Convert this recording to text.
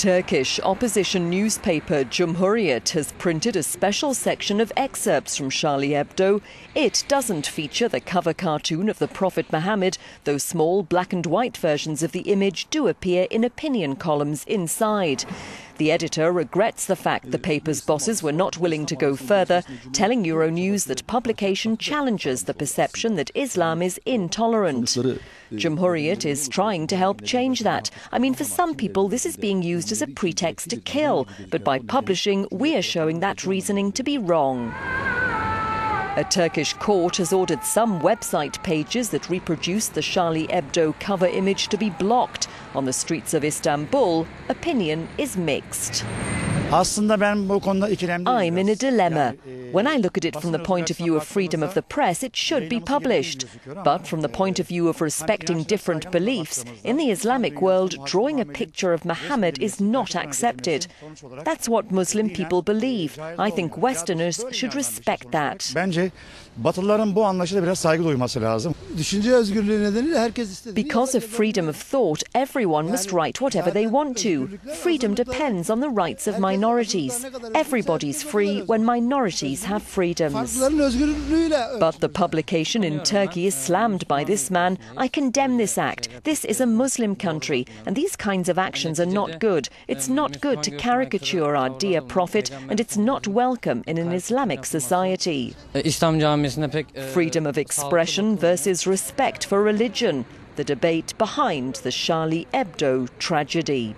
Turkish opposition newspaper Cumhuriyet has printed a special section of excerpts from Charlie Hebdo. It doesn't feature the cover cartoon of the Prophet Muhammad, though small black and white versions of the image do appear in opinion columns inside. The editor regrets the fact the paper's bosses were not willing to go further, telling Euronews that publication challenges the perception that Islam is intolerant. Cumhuriyet is trying to help change that. I mean, for some people, this is being used as a pretext to kill, but by publishing, we are showing that reasoning to be wrong. A Turkish court has ordered some website pages that reproduce the Charlie Hebdo cover image to be blocked. On the streets of Istanbul, opinion is mixed. I'm in a dilemma. When I look at it from the point of view of freedom of the press, it should be published. But from the point of view of respecting different beliefs, in the Islamic world, drawing a picture of Muhammad is not accepted. That's what Muslim people believe. I think Westerners should respect that. Because of freedom of thought, everyone must write whatever they want to. Freedom depends on the rights of minorities. Everybody's free when minorities have freedoms. But the publication in Turkey is slammed by this man. I condemn this act. This is a Muslim country, and these kinds of actions are not good. It's not good to caricature our dear prophet, and it's not welcome in an Islamic society. Freedom of expression versus respect for religion. The debate behind the Charlie Hebdo tragedy.